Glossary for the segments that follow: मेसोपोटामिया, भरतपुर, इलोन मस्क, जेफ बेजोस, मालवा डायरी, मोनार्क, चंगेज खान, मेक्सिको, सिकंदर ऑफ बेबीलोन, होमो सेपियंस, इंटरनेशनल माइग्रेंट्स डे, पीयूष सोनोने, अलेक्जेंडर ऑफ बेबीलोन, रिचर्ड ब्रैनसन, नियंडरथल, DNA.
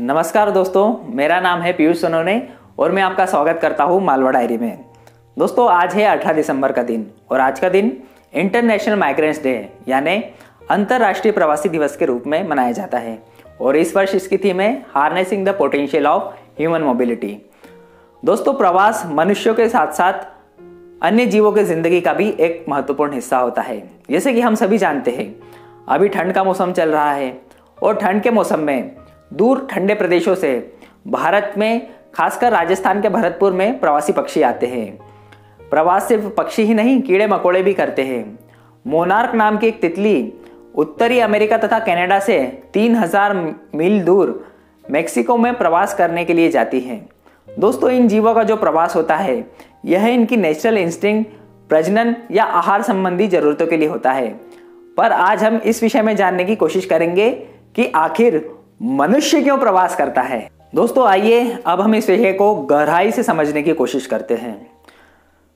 नमस्कार दोस्तों, मेरा नाम है पीयूष सोनोने और मैं आपका स्वागत करता हूँ मालवा डायरी में। दोस्तों, आज है 18 दिसंबर का दिन और आज का दिन इंटरनेशनल माइग्रेंट्स डे यानी अंतर्राष्ट्रीय प्रवासी दिवस के रूप में मनाया जाता है और इस वर्ष इसकी थीम है harnessing the potential of human mobility. दोस्तों, प्रवास मनुष्यों के साथ साथ अन्य जीवों के जिंदगी का भी एक महत्वपूर्ण हिस्सा होता है। जैसे कि हम सभी जानते हैं, अभी ठंड का मौसम चल रहा है और ठंड के मौसम में दूर ठंडे प्रदेशों से भारत में, खासकर राजस्थान के भरतपुर में प्रवासी पक्षी आते हैं। प्रवास सिर्फ पक्षी ही नहीं, कीड़े मकोड़े भी करते हैं। मोनार्क नाम की एक तितली उत्तरी अमेरिका तथा कनाडा से 3000 मील दूर मेक्सिको में प्रवास करने के लिए जाती है। दोस्तों, इन जीवों का जो प्रवास होता है यह इनकी नेचुरल इंस्टिंक्ट, प्रजनन या आहार संबंधी जरूरतों के लिए होता है। पर आज हम इस विषय में जानने की कोशिश करेंगे कि आखिर मनुष्य क्यों प्रवास करता है। दोस्तों, आइए अब हम इस विषय को गहराई से समझने की कोशिश करते हैं।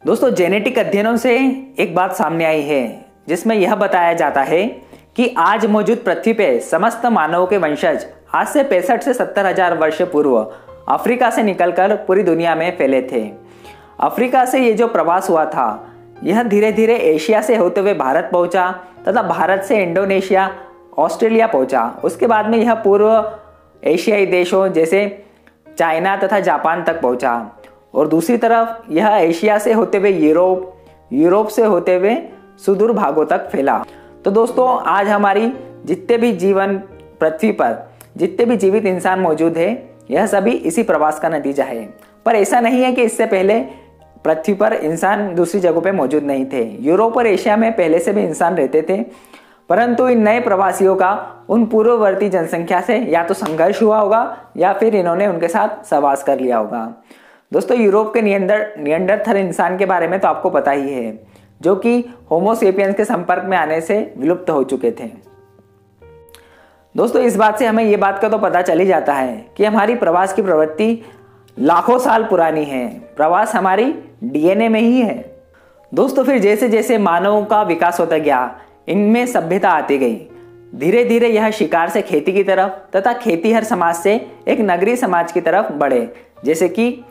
दोस्तों, जेनेटिक अध्ययनों से एक बात सामने आई है जिसमें यह बताया जाता है कि आज मौजूद पृथ्वी पे समस्त मानवों के वंशज आज से 65 से 70 हजार वर्ष पूर्व अफ्रीका से निकलकर पूरी दुनिया में फैले थे। अफ्रीका से ये जो प्रवास हुआ था यह धीरे धीरे एशिया से होते हुए भारत पहुंचा तथा भारत से इंडोनेशिया, ऑस्ट्रेलिया पहुंचा। उसके बाद में यह पूर्व एशियाई देशों जैसे चाइना तथा जापान तक पहुंचा और दूसरी तरफ यह एशिया से होते हुए यूरोप से होते हुए सुदूर भागों तक फैला। तो दोस्तों, आज हमारी पृथ्वी पर जितने भी जीवित इंसान मौजूद है यह सभी इसी प्रवास का नतीजा है। पर ऐसा नहीं है कि इससे पहले पृथ्वी पर इंसान दूसरी जगहों पर मौजूद नहीं थे। यूरोप और एशिया में पहले से भी इंसान रहते थे, परंतु इन नए प्रवासियों का उन पूर्ववर्ती जनसंख्या से या तो संघर्ष हुआ होगा या फिर इन्होंने उनके साथ सहवास कर लिया होगा। दोस्तों, यूरोप के नियंडरथल इंसान के बारे में तो आपको पता ही है, जो कि होमो सेपियंस के संपर्क में आने से विलुप्त हो चुके थे। दोस्तों, इस बात से हमें ये बात का तो पता चल ही जाता है कि हमारी प्रवास की प्रवृत्ति लाखों साल पुरानी है। प्रवास हमारी DNA में ही है। दोस्तों, फिर जैसे जैसे मानवों का विकास होता गया इनमें सभ्यता आती गई। धीरे धीरे यह शिकार से खेती की तरफ तथा खेतीहर समाज से एक नगरीय समाज की तरफ बढ़े, जैसे कि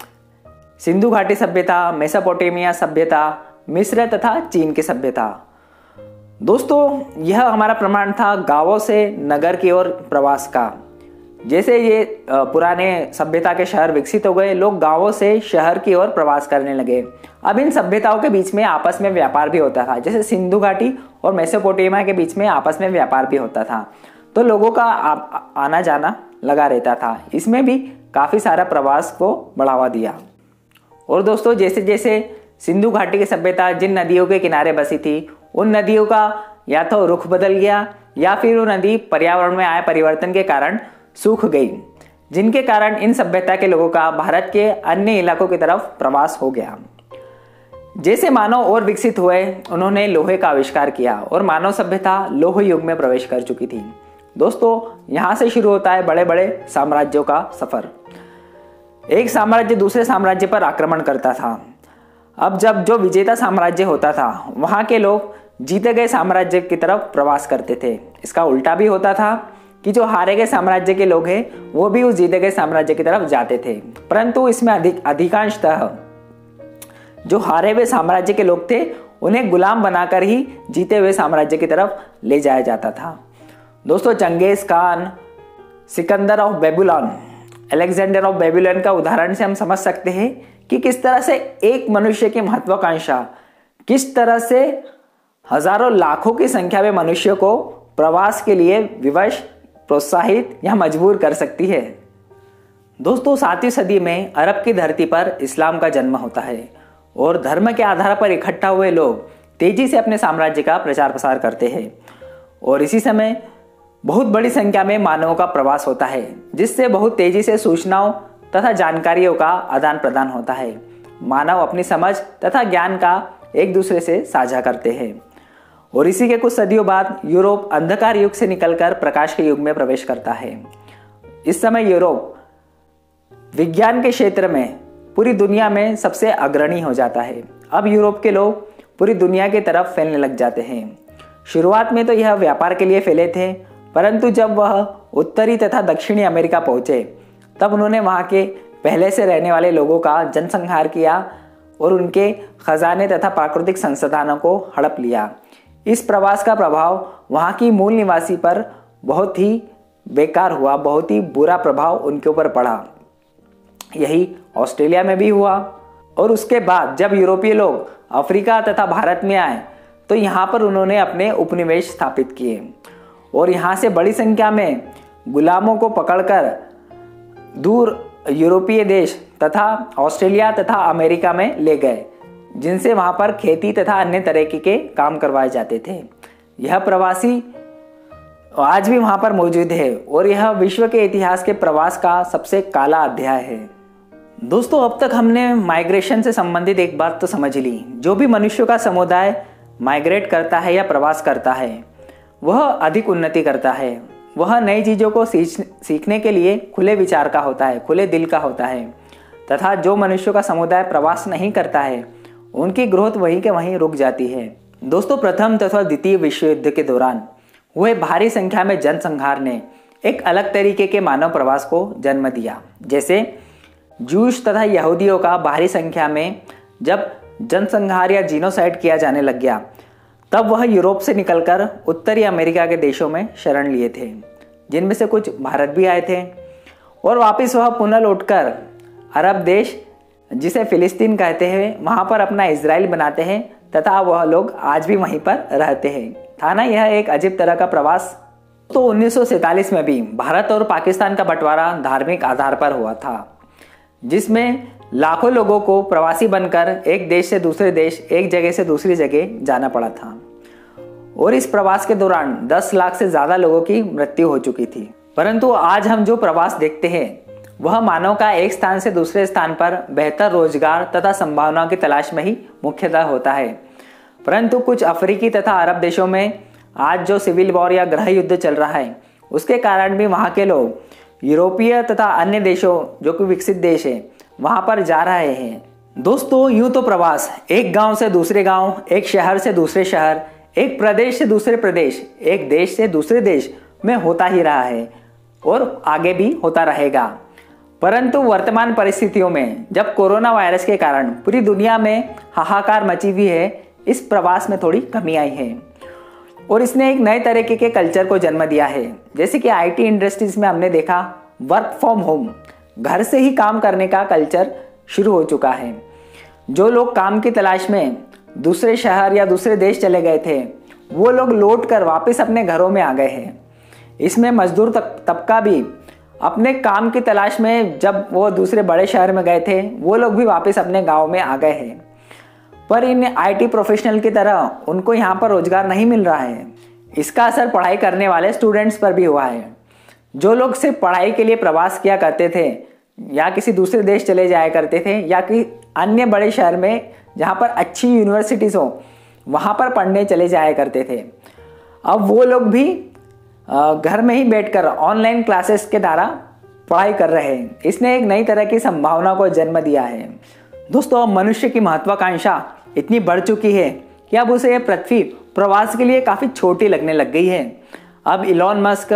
सिंधु घाटी सभ्यता, मेसोपोटामिया सभ्यता, मिस्र तथा चीन की सभ्यता। दोस्तों, यह हमारा प्रमाण था गांवों से नगर की ओर प्रवास का। जैसे ये पुराने सभ्यता के शहर विकसित हो गए, लोग गांवों से शहर की ओर प्रवास करने लगे। अब इन सभ्यताओं के बीच में आपस में व्यापार भी होता था, जैसे सिंधु घाटी और मेसोपोटामिया के बीच में आपस में व्यापार भी होता था। तो लोगों का आना जाना लगा रहता था। इसमें भी काफ़ी सारा प्रवास को बढ़ावा दिया। और दोस्तों, जैसे जैसे सिंधु घाटी की सभ्यता जिन नदियों के किनारे बसी थी उन नदियों का या तो रुख बदल गया या फिर वो नदी पर्यावरण में आए परिवर्तन के कारण सूख गई, जिनके कारण इन सभ्यता के लोगों का भारत के अन्य इलाकों की तरफ प्रवास हो गया। जैसे मानव और विकसित हुए, उन्होंने लोहे का आविष्कार किया और मानव सभ्यता लोह युग में प्रवेश कर चुकी थी। दोस्तों, यहाँ से शुरू होता है बड़े बड़े साम्राज्यों का सफर। एक साम्राज्य दूसरे साम्राज्य पर आक्रमण करता था। अब जब जो विजेता साम्राज्य होता था वहाँ के लोग जीते गए साम्राज्य की तरफ प्रवास करते थे। इसका उल्टा भी होता था कि जो हारे गए साम्राज्य के लोग हैं वो भी उस जीते गए साम्राज्य की तरफ जाते थे, परंतु इसमें अधिकांशतः जो हारे हुए साम्राज्य के लोग थे उन्हें गुलाम बनाकर ही जीते हुए साम्राज्य की तरफ ले जाया जाता था। दोस्तों, चंगेज खान, सिकंदर ऑफ बेबीलोन, अलेक्जेंडर ऑफ बेबीलोन का उदाहरण से हम समझ सकते हैं कि किस तरह से एक मनुष्य की महत्वाकांक्षा किस तरह से हजारों लाखों की संख्या में मनुष्यों को प्रवास के लिए विवश, प्रोत्साहित या मजबूर कर सकती है। दोस्तों, 7वीं सदी में अरब की धरती पर इस्लाम का जन्म होता है और धर्म के आधार पर इकट्ठा हुए लोग तेजी से अपने साम्राज्य का प्रचार प्रसार करते हैं और इसी समय बहुत बड़ी संख्या में मानवों का प्रवास होता है, जिससे बहुत तेजी से सूचनाओं तथा जानकारियों का आदान प्रदान होता है। मानव अपनी समझ तथा ज्ञान का एक दूसरे से साझा करते हैं और इसी के कुछ सदियों बाद यूरोप अंधकार युग से निकलकर प्रकाश के युग में प्रवेश करता है। इस समय यूरोप विज्ञान के क्षेत्र में पूरी दुनिया में सबसे अग्रणी हो जाता है। अब यूरोप के लोग पूरी दुनिया की तरफ फैलने लग जाते हैं। शुरुआत में तो यह व्यापार के लिए फैले थे, परंतु जब वह उत्तरी तथा दक्षिणी अमेरिका पहुंचे तब उन्होंने वहाँ के पहले से रहने वाले लोगों का जनसंहार किया और उनके खजाने तथा प्राकृतिक संसाधनों को हड़प लिया। इस प्रवास का प्रभाव वहाँ की मूल निवासी पर बहुत ही बेकार हुआ, बहुत ही बुरा प्रभाव उनके ऊपर पड़ा। यही ऑस्ट्रेलिया में भी हुआ और उसके बाद जब यूरोपीय लोग अफ्रीका तथा भारत में आए तो यहाँ पर उन्होंने अपने उपनिवेश स्थापित किए और यहाँ से बड़ी संख्या में गुलामों को पकड़कर दूर यूरोपीय देश तथा ऑस्ट्रेलिया तथा अमेरिका में ले गए, जिनसे वहाँ पर खेती तथा अन्य तरीके के काम करवाए जाते थे। यह प्रवासी आज भी वहाँ पर मौजूद है और यह विश्व के इतिहास के प्रवास का सबसे काला अध्याय है। दोस्तों, अब तक हमने माइग्रेशन से संबंधित एक बात तो समझ ली। जो भी मनुष्यों का समुदाय माइग्रेट करता है या प्रवास करता है वह अधिक उन्नति करता है। वह नई चीज़ों को सीखने के लिए खुले विचार का होता है, खुले दिल का होता है। तथा जो मनुष्यों का समुदाय प्रवास नहीं करता है उनकी ग्रोथ वहीं के वहीं रुक जाती है। दोस्तों, प्रथम तथा द्वितीय विश्व युद्ध के दौरान हुए भारी संख्या में जनसंहार ने एक अलग तरीके के मानव प्रवास को जन्म दिया। जैसे जूश तथा यहूदियों का भारी संख्या में जब जनसंहार या जीनोसाइड किया जाने लग गया तब वह यूरोप से निकलकर उत्तरी अमेरिका के देशों में शरण लिए थे, जिनमें से कुछ भारत भी आए थे और वापस वह पुनः लौटकर अरब देश जिसे फिलिस्तीन कहते हैं वहाँ पर अपना इजराइल बनाते हैं तथा वह लोग आज भी वहीं पर रहते हैं। था ना यह एक अजीब तरह का प्रवास। तो 1947 में भी भारत और पाकिस्तान का बंटवारा धार्मिक आधार पर हुआ था, जिसमें लाखों लोगों को प्रवासी बनकर एक देश से दूसरे देश, एक जगह से दूसरी जगह जाना पड़ा था और इस प्रवास के दौरान 10 लाख से ज़्यादा लोगों की मृत्यु हो चुकी थी। परंतु आज हम जो प्रवास देखते हैं वह मानव का एक स्थान से दूसरे स्थान पर बेहतर रोजगार तथा संभावनाओं की तलाश में ही मुख्यतः होता है। परंतु कुछ अफ्रीकी तथा अरब देशों में आज जो सिविल वॉर या गृह युद्ध चल रहा है उसके कारण भी वहाँ के लोग यूरोपीय तथा अन्य देशों जो कि विकसित देश है वहाँ पर जा रहे हैं। दोस्तों, यूँ तो प्रवास एक गांव से दूसरे गांव, एक शहर से दूसरे शहर, एक प्रदेश से दूसरे प्रदेश, एक देश से दूसरे देश में होता ही रहा है और आगे भी होता रहेगा। परंतु वर्तमान परिस्थितियों में जब कोरोना वायरस के कारण पूरी दुनिया में हाहाकार मची हुई है, इस प्रवास में थोड़ी कमी आई है और इसने एक नए तरीके के कल्चर को जन्म दिया है। जैसे कि आईटी इंडस्ट्रीज में हमने देखा वर्क फ्रॉम होम, घर से ही काम करने का कल्चर शुरू हो चुका है। जो लोग काम की तलाश में दूसरे शहर या दूसरे देश चले गए थे वो लोग लौट कर वापस अपने घरों में आ गए हैं। इसमें मजदूर तबका भी अपने काम की तलाश में जब वो दूसरे बड़े शहर में गए थे वो लोग भी वापस अपने गाँव में आ गए हैं। पर इन आईटी प्रोफेशनल की तरह उनको यहाँ पर रोजगार नहीं मिल रहा है। इसका असर पढ़ाई करने वाले स्टूडेंट्स पर भी हुआ है। जो लोग सिर्फ पढ़ाई के लिए प्रवास किया करते थे या किसी दूसरे देश चले जाया करते थे या कि अन्य बड़े शहर में जहाँ पर अच्छी यूनिवर्सिटीज़ हो वहाँ पर पढ़ने चले जाया करते थे, अब वो लोग भी घर में ही बैठकर ऑनलाइन क्लासेस के द्वारा पढ़ाई कर रहे हैं। इसने एक नई तरह की संभावना को जन्म दिया है। दोस्तों, अब मनुष्य की महत्वाकांक्षा इतनी बढ़ चुकी है कि अब उसे यह पृथ्वी प्रवास के लिए काफ़ी छोटी लगने लग गई है। अब इलोन मस्क,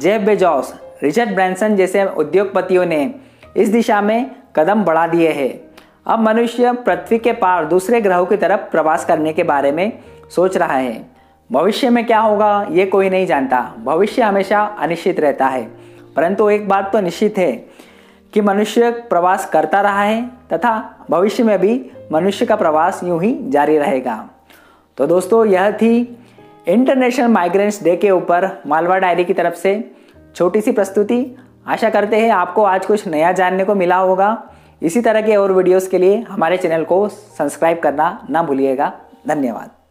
जेफ बेजोस, रिचर्ड ब्रैनसन जैसे उद्योगपतियों ने इस दिशा में कदम बढ़ा दिए हैं। अब मनुष्य पृथ्वी के पार दूसरे ग्रहों की तरफ प्रवास करने के बारे में सोच रहा है। भविष्य में क्या होगा ये कोई नहीं जानता, भविष्य हमेशा अनिश्चित रहता है। परंतु एक बात तो निश्चित है कि मनुष्य प्रवास करता रहा है तथा भविष्य में भी मनुष्य का प्रवास यूं ही जारी रहेगा। तो दोस्तों, यह थी इंटरनेशनल माइग्रेंट्स डे के ऊपर मालवा डायरी की तरफ से छोटी सी प्रस्तुति। आशा करते हैं आपको आज कुछ नया जानने को मिला होगा। इसी तरह के और वीडियोस के लिए हमारे चैनल को सब्सक्राइब करना ना भूलिएगा। धन्यवाद।